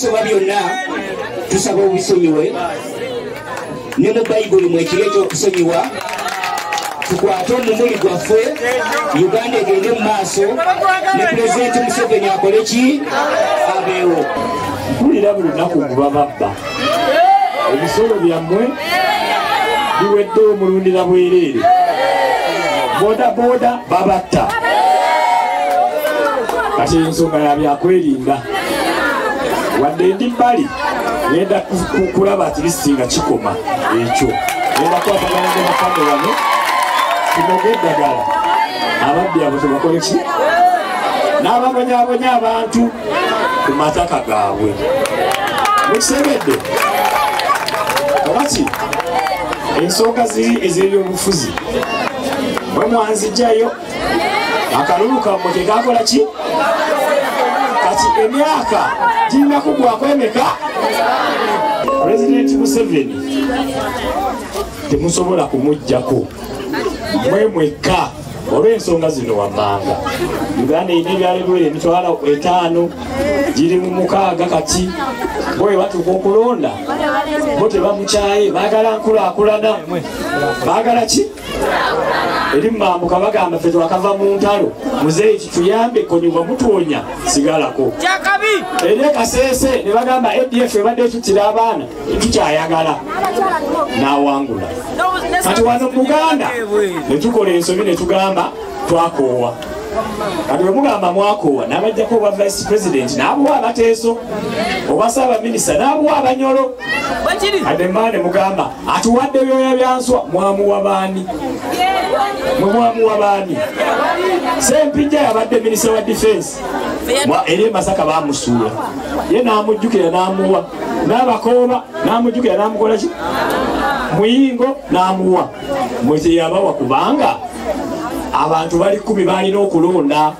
ebisoma byonna tusaba obisonyiwe ne mu Bayibuli mwekiri ekyokusonyiwa tukwate omumuli gwaffe Uganda egende mu maaso ne Pulezidenti Museveni akole ki abeewo mpulira buli lunaku bababba ebisolo byammwe biwedde omulundira bwereere boda boda babatta kati ensonga ya byakwerinda wadde ndi bbali yenda kulaba atilistinga kikoma ekyo yenda kwataganaga bakadde wano tumogeddagala ababbi abo tebakole ki n'ababonyabonya abantu ku mataka gaabwe mukisebedde abati ensonga ziri ez'ebyobufuzi bwe mwanzijjayo akalulu kammwe tekakola ki kati emyaka girina kugwako emeka Pulezidenti Museveni temusobola kumuggyako mwe mwekka olw'ensonga zino wammanga Uganda erina ebyalegoera emitwalo 5 giri mu 6 kati bwe batuuka okulonda bo tebamucaaye baagala nkulaakulana baagala ki eri mambuka bagamba ffe twakava mu ntalo muzeeyi kituyambeko nyuma mutuwonya sigalako eri Kasese ne bagamba ADF ebadde ekitira abaana tukyayagala n'awangula kati wano Buganda ne tukola ensobi ne tugamba twakoowa kati bwe mugamba mwakoowa n'abajjako obwa Vice President n'abuwa abateeso oba Ssaabaminisita n'abuwa abanyolo ademane mugamba atuwadde ebyoya byanswa mwamuwa baani mwamuwa baani Ssempijja yabadde Minisita wa Defense eri Masaka baamusuula ye n'amujjukira n'amuwa n'abakooba n'amujjukira n'amukola ki muyingo n'amuwa mwe teyabawa kubanga abantu bali 10 balina okulonda